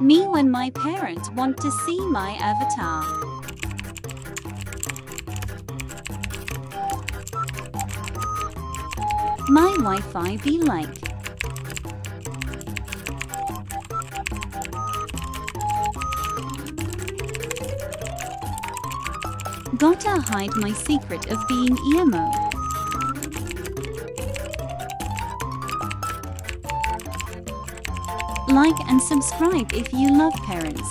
Me when my parents want to see my avatar. My Wi-Fi be like. Gotta hide my secret of being emo. Like and subscribe if you love parents.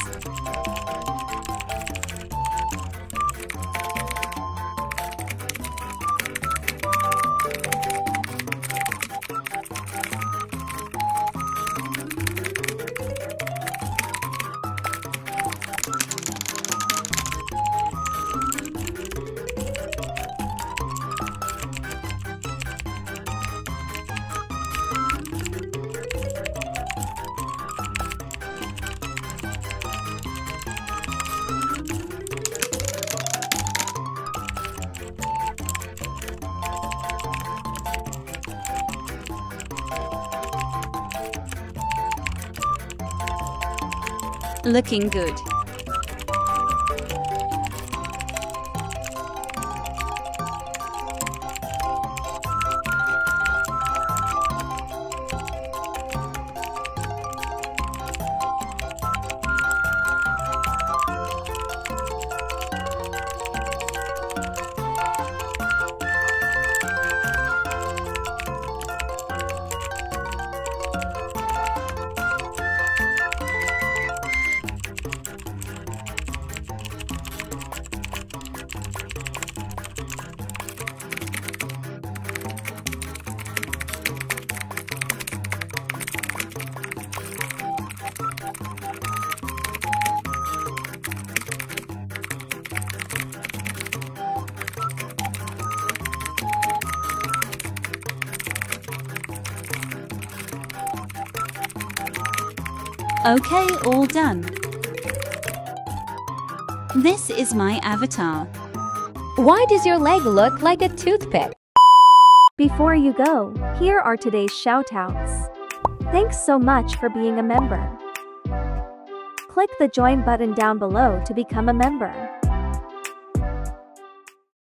Looking good. Okay, all done. This is my avatar. Why does your leg look like a toothpick? Before you go, here are today's shoutouts. Thanks so much for being a member. Click the join button down below to become a member.